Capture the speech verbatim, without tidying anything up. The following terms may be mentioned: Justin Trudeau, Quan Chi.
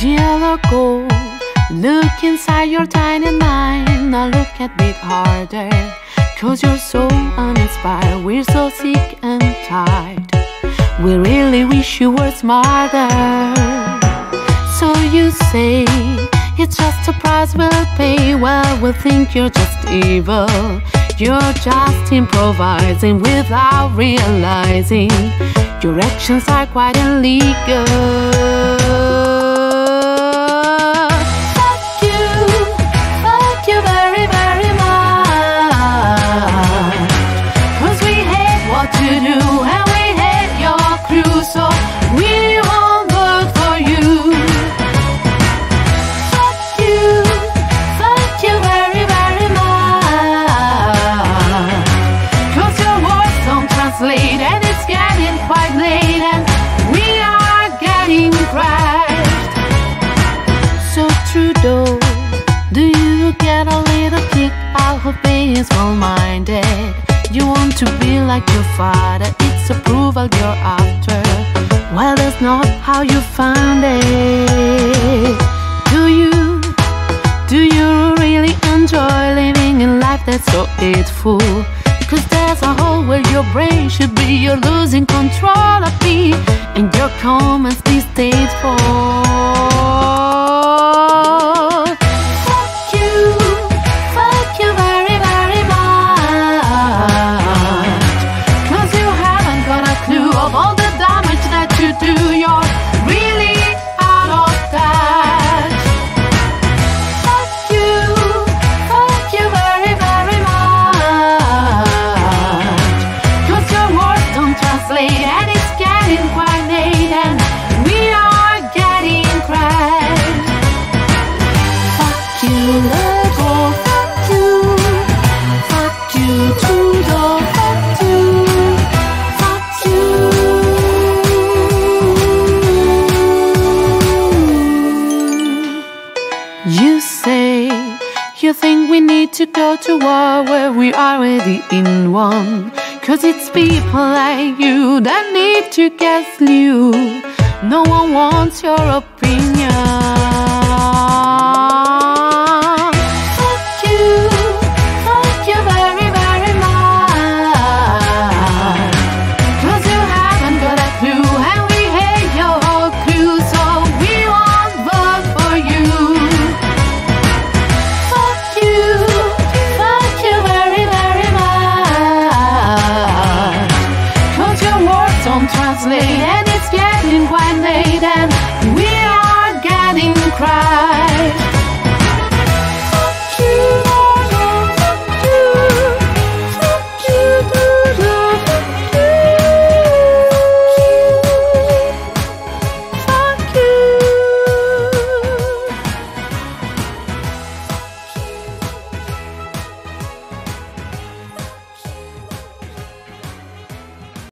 ideal goal. Look inside your tiny mind. Now look a bit harder, cause you're so uninspired. We're so sick and tired. We really wish you were smarter. So you say it's just a price we'll pay. Well, we think you're just evil. You're just improvising without realizing your actions are quite illegal. Trudeau, do you get a little kick out of being small-minded? You want to be like your father, it's approval you're after. Well, that's not how you found it. Do you, do you really enjoy living a life that's so hateful? Cause there's a hole where your brain should be. You're losing control of me, and your comments distasteful. You say you think we need to go to war where we are already in one, cause it's people like you that need to get slew. No one wants your opinion.